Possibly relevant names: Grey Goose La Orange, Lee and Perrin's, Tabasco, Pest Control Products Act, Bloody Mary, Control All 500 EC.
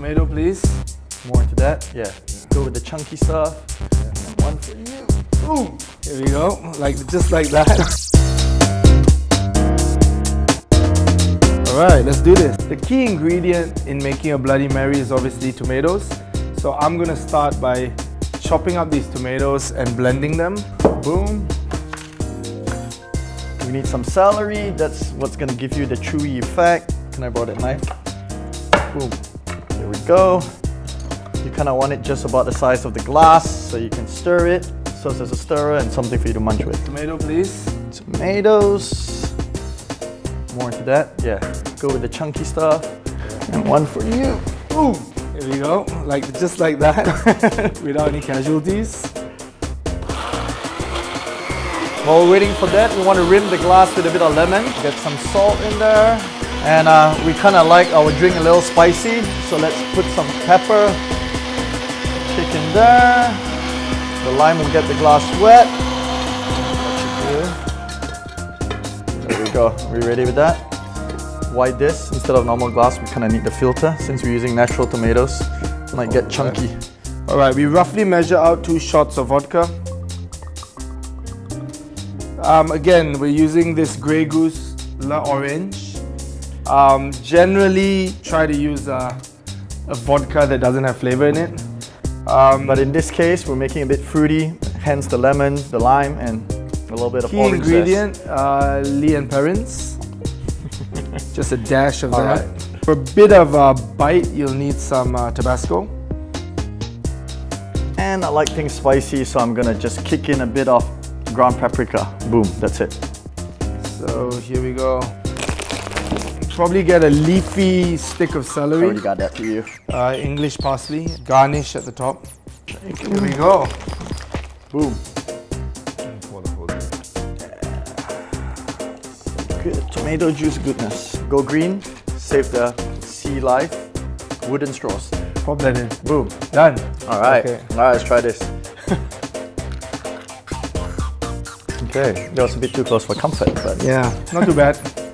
Tomato, please. More into that. Yeah. Go with the chunky stuff. And one for you. Boom. Here we go. Like just like that. All right, let's do this. The key ingredient in making a Bloody Mary is obviously tomatoes. So I'm gonna start by chopping up these tomatoes and blending them. Boom. We need some celery. That's what's gonna give you the chewy effect. Can I borrow that knife? Boom. There we go. You kind of want it just about the size of the glass, so you can stir it. So there's a stirrer and something for you to munch with. Tomato, please. Tomatoes. More into that. Yeah. Go with the chunky stuff. And one for you. Boom. There we go. Like just like that, without any casualties. While we're waiting for that, we want to rim the glass with a bit of lemon. Get some salt in there. And we kind of like our drink a little spicy, so let's put some pepper. Kick in there. The lime will get the glass wet. There we go. Are we ready with that? Why this? Instead of normal glass, we kind of need the filter. Since we're using natural tomatoes, it might get chunky. Alright, we roughly measure out 2 shots of vodka. Again, we're using this Grey Goose La Orange. Generally, try to use a vodka that doesn't have flavor in it. But in this case, we're making a bit fruity, hence the lemon, the lime, and a little bit of orange zest. Key ingredient, Lee and Perrin's. Just a dash of that. Right. For a bit of a bite, you'll need some Tabasco. And I like things spicy, so I'm gonna just kick in a bit of ground paprika. Boom, that's it. So here we go. Probably get a leafy stick of celery. Already got that for you. English parsley, garnish at the top. Here we go. Boom. Good tomato juice goodness. Go green, save the sea life. Wooden straws. Pop that in. Boom. Done. All right. Okay. All right, let's try this. Okay, that was a bit too close for comfort, but yeah, not too bad.